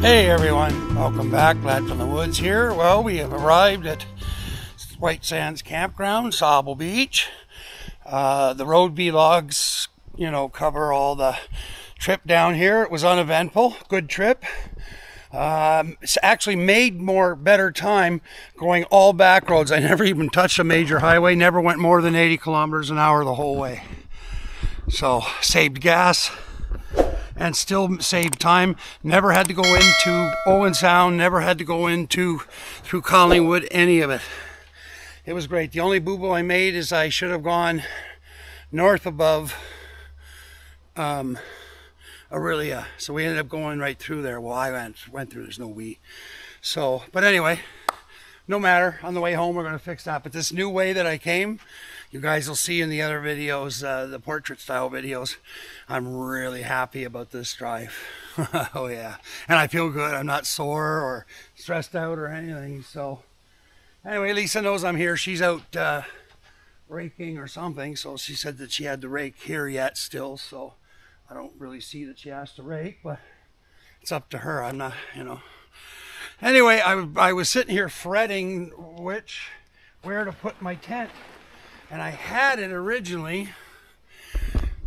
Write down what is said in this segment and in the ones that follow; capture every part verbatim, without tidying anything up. Hey everyone, welcome back. Lad from the Woods here. Well, we have arrived at White Sands Campground, Sauble Beach. Uh, the road vlogs, you know, cover all the trip down here. It was uneventful, good trip. Um, it's actually made more better time going all back roads. I never even touched a major highway, never went more than eighty kilometers an hour the whole way. So, saved gas. And still saved time. Never had to go into Owen Sound, never had to go into through Collingwood, any of it. It was great. The only boo-boo I made is I should have gone north above um, Aurelia. So we ended up going right through there. Well, I went, went through, there's no we. So, but anyway, no matter. On the way home, we're gonna fix that. But this new way that I came, you guys will see in the other videos, uh, the portrait style videos, I'm really happy about this drive. Oh yeah, and I feel good. I'm not sore or stressed out or anything. So anyway, Lisa knows I'm here. She's out uh, raking or something. So she said that she had to rake here yet still. So I don't really see that she has to rake, but it's up to her. I'm not, you know. Anyway, I, I was sitting here fretting which, where to put my tent. And I had it originally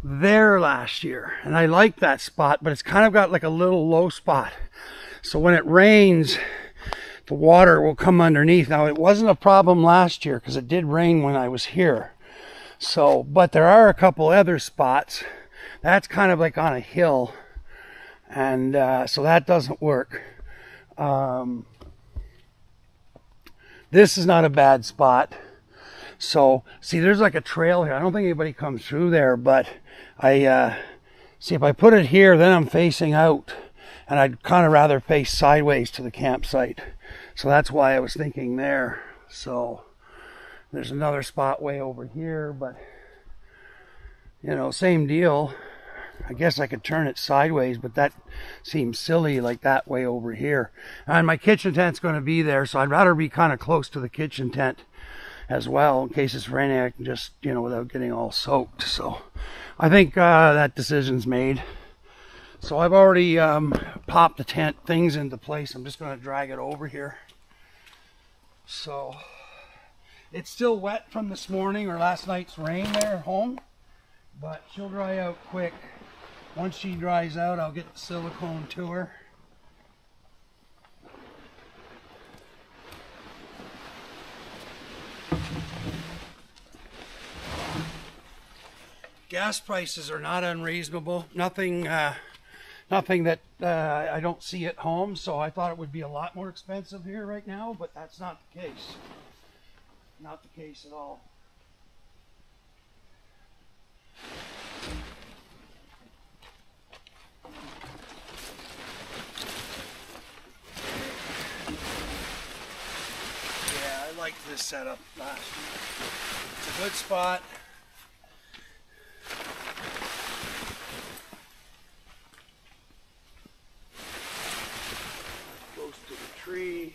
there last year. And I like that spot, but it's kind of got like a little low spot. So when it rains, the water will come underneath. Now, it wasn't a problem last year because it did rain when I was here. So, but there are a couple other spots. That's kind of like on a hill. And uh, so that doesn't work. Um, this is not a bad spot. So, see, there's like a trail here. I don't think anybody comes through there, but I, uh, see, if I put it here, then I'm facing out, and I'd kind of rather face sideways to the campsite. So that's why I was thinking there. So there's another spot way over here, but, you know, same deal. I guess I could turn it sideways, but that seems silly like that way over here. And my kitchen tent's going to be there, so I'd rather be kind of close to the kitchen tent as well, in case it's raining, I can just, you know, without getting all soaked. So I think uh, that decision's made. So I've already um, popped the tent things into place. I'm just going to drag it over here. So it's still wet from this morning or last night's rain there at home, but she'll dry out quick. Once she dries out, I'll get the silicone to her. Gas prices are not unreasonable. Nothing, uh, nothing that uh, I don't see at home. So I thought it would be a lot more expensive here right now, but that's not the case. Not the case at all. I liked this setup last year. It's a good spot. Close to the tree.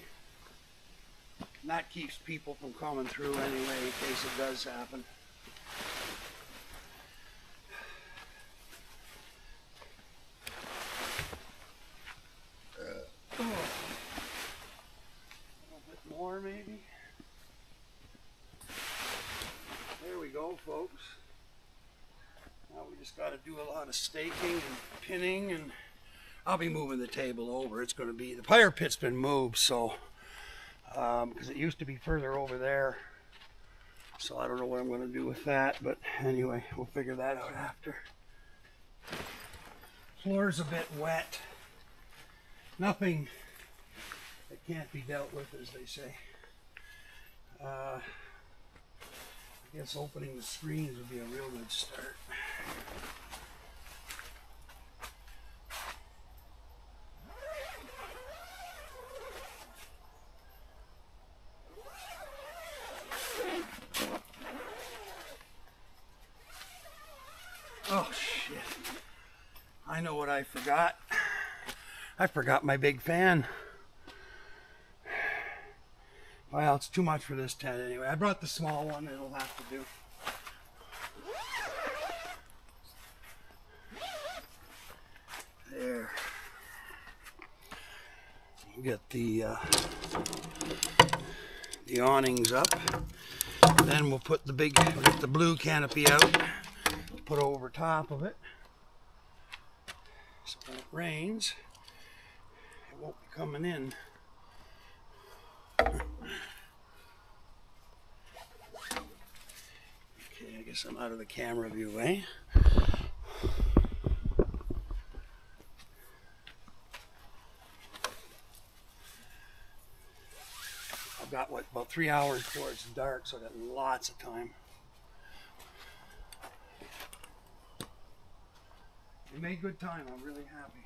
And that keeps people from coming through anyway in case it does happen. Oh. A little bit more maybe. Folks, now we just got to do a lot of staking and pinning, and I'll be moving the table over. It's going to be, the fire pit's been moved, so um because it used to be further over there, so I don't know what I'm going to do with that, but anyway, we'll figure that out after. Floor's a bit wet. Nothing that can't be dealt with, as they say. uh I guess opening the screens would be a real good start. Oh shit. I know what I forgot. I forgot my big fan. Well, it's too much for this tent anyway. I brought the small one, it'll have to do. There. get the uh, the awnings up. Then we'll put the big, we'll get the blue canopy out, put over top of it. So when it rains, it won't be coming in. Okay, I guess I'm out of the camera view, eh? I've got, what, about three hours before it's dark, so I've got lots of time. We made good time, I'm really happy.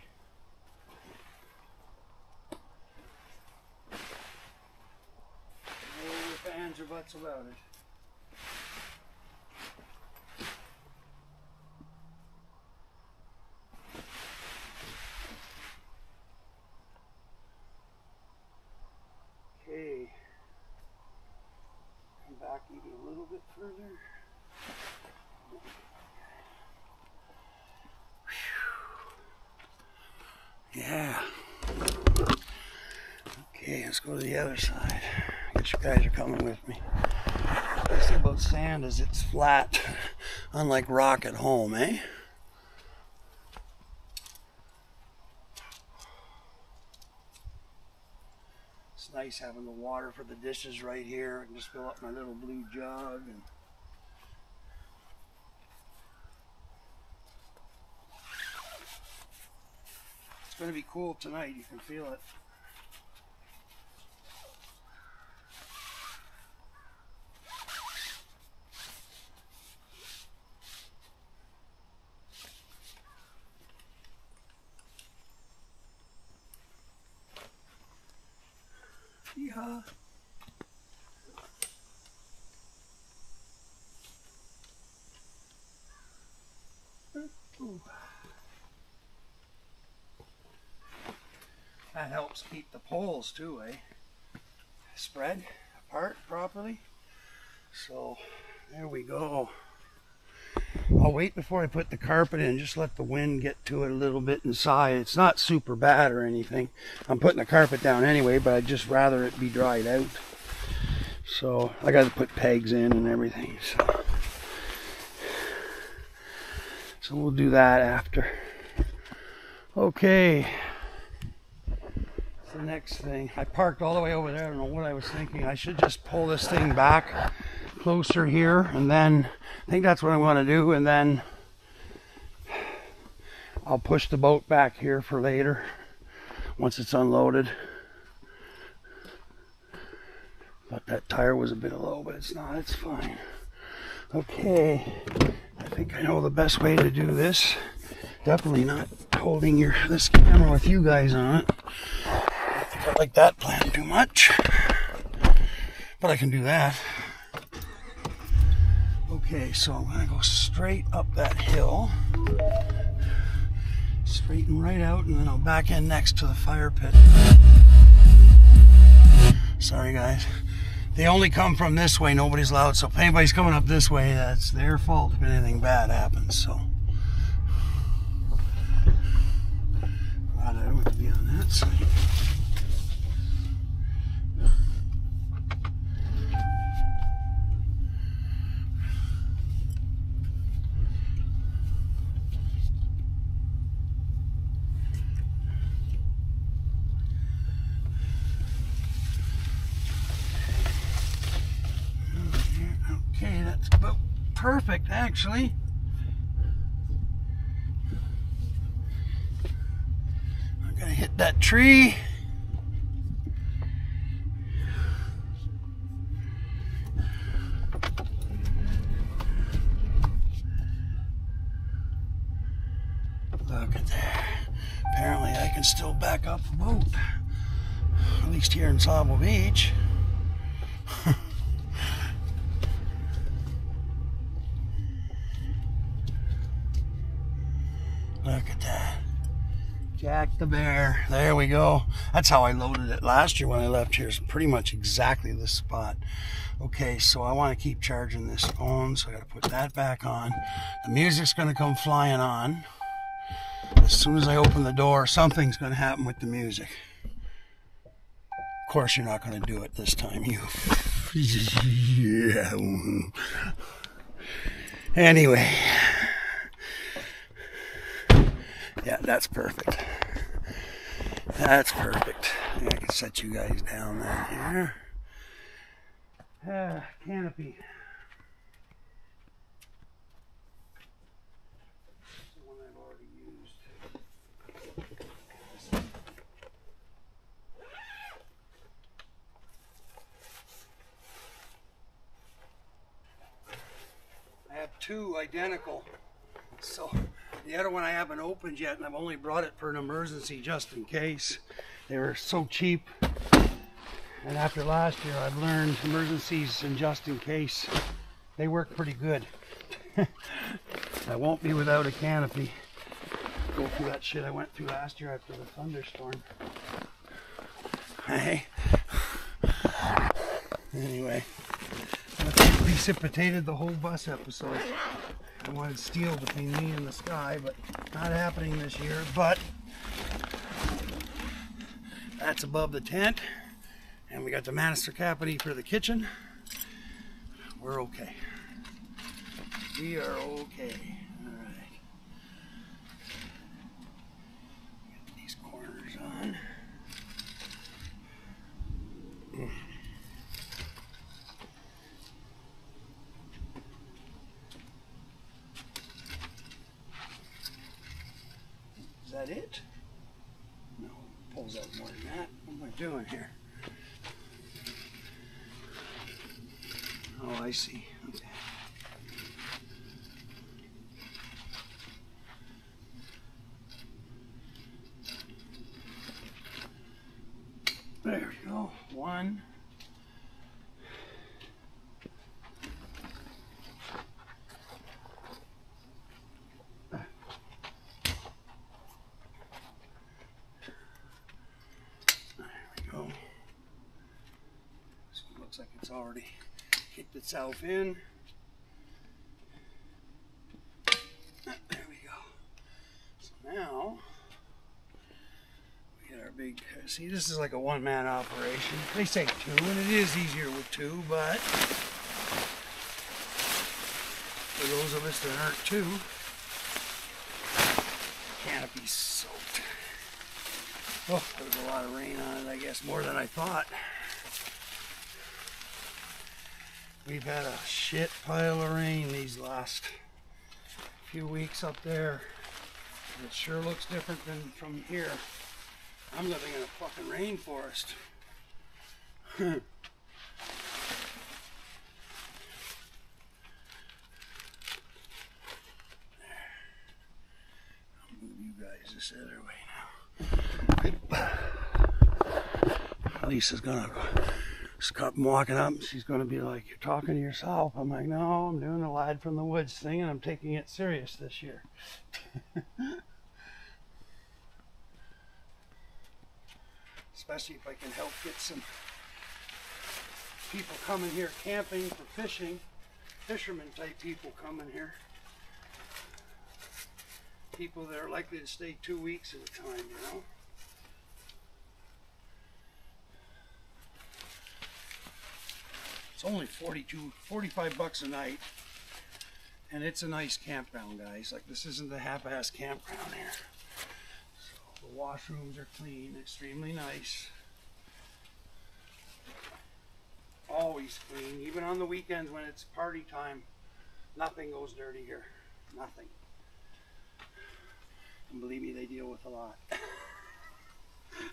No fans or butts about it. Yeah. Okay, let's go to the other side. I guess you guys are coming with me. The best thing about sand is it's flat, unlike rock at home, eh? It's nice having the water for the dishes right here. I can just fill up my little blue jug and it's going to be cool tonight, you can feel it. Yeehaw! Ooh. That helps keep the poles too, eh? Spread apart properly. So there we go. I'll wait before I put the carpet in, just let the wind get to it a little bit inside. It's not super bad or anything. I'm putting the carpet down anyway, but I'd just rather it be dried out. So I got to put pegs in and everything. So, so we'll do that after. Okay. The next thing, I parked all the way over there. I don't know what I was thinking. I should just pull this thing back closer here, and then I think that's what I want to do, and then I'll push the boat back here for later once it's unloaded. But that tire was a bit low, but it's not, it's fine. Okay, I think I know the best way to do this. Definitely not holding your this camera with you guys on it. I don't like that plan too much, but I can do that. Okay, so I'm gonna go straight up that hill, straighten right out, and then I'll back in next to the fire pit. Sorry guys, they only come from this way, nobody's allowed, so if anybody's coming up this way, that's their fault if anything bad happens, so. God, I don't want to be on that side. Perfect, actually. I'm gonna hit that tree. Look at there. Apparently I can still back up the boat. At least here in Sauble Beach. Look at that. Jack the Bear. There we go. That's how I loaded it last year when I left here. It's pretty much exactly this spot. Okay, so I want to keep charging this phone, so I got to put that back on. The music's going to come flying on. As soon as I open the door, something's going to happen with the music. course you're not going to do it this time, you. Yeah. Anyway. Yeah, that's perfect. That's perfect. I can set you guys down right here. Uh, canopy. Two identical, so the other one I haven't opened yet, and I've only brought it for an emergency just in case. They were so cheap, and after last year I've learned emergencies and just in case, they work pretty good. I won't be without a canopy. Go through that shit I went through last year after the thunderstorm. Hey, anyway, precipitated the whole bus episode. I wanted steel between me and the sky, but not happening this year. But that's above the tent, and we got the Manister Capity for the kitchen. We're okay. We are okay. All right. Get these corners on. Mm. Is that it? No, it pulls out more than that. What am I doing here? Oh, I see. Okay. There we go. One. Already kicked itself in. There we go. So now we get our big, see, this is like a one-man operation. They say two, and it is easier with two, but for those of us that aren't two, canopy's soaked. Oh, there's a lot of rain on it, I guess, more than I thought. We've had a shit pile of rain these last few weeks up there. It sure looks different than from here. I'm living in a fucking rainforest. I'll move you guys this other way now. Lisa's gonna go. Come walking up, and she's going to be like, "You're talking to yourself." I'm like, "No, I'm doing the Lad from the Woods thing, and I'm taking it serious this year." Especially if I can help get some people coming here camping for fishing, fisherman type people coming here, people that are likely to stay two weeks at a time, you know. It's only forty-two, forty-five bucks a night, and it's a nice campground, guys. Like, this isn't the half-ass campground here. So, the washrooms are clean, extremely nice. Always clean, even on the weekends when it's party time. Nothing goes dirty here, nothing. And believe me, they deal with a lot.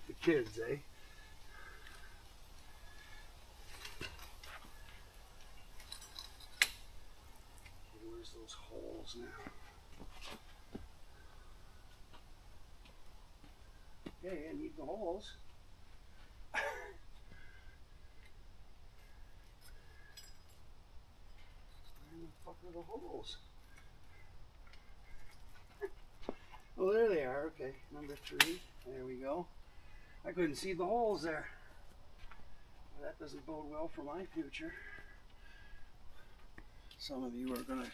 The kids, eh? Those holes now. Okay, I need the holes. Where the fuck are the holes? Oh, there they are. Okay, number three. There we go. I couldn't see the holes there. Well, that doesn't bode well for my future. Some of you are going to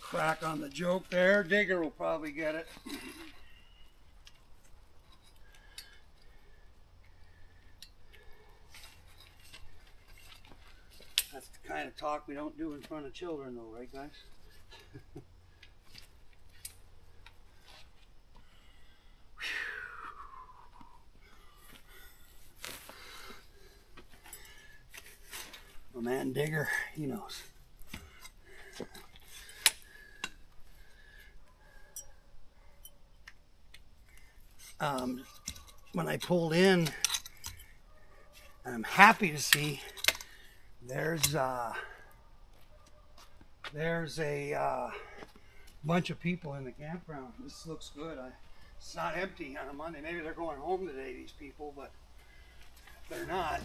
crack on the joke there. Digger will probably get it. kind of talk we don't do in front of children though, right guys? My man Digger, he knows. Um, when I pulled in, I'm happy to see there's uh, there's a uh, bunch of people in the campground. This looks good. I, it's not empty on a Monday. Maybe they're going home today, these people, but they're not.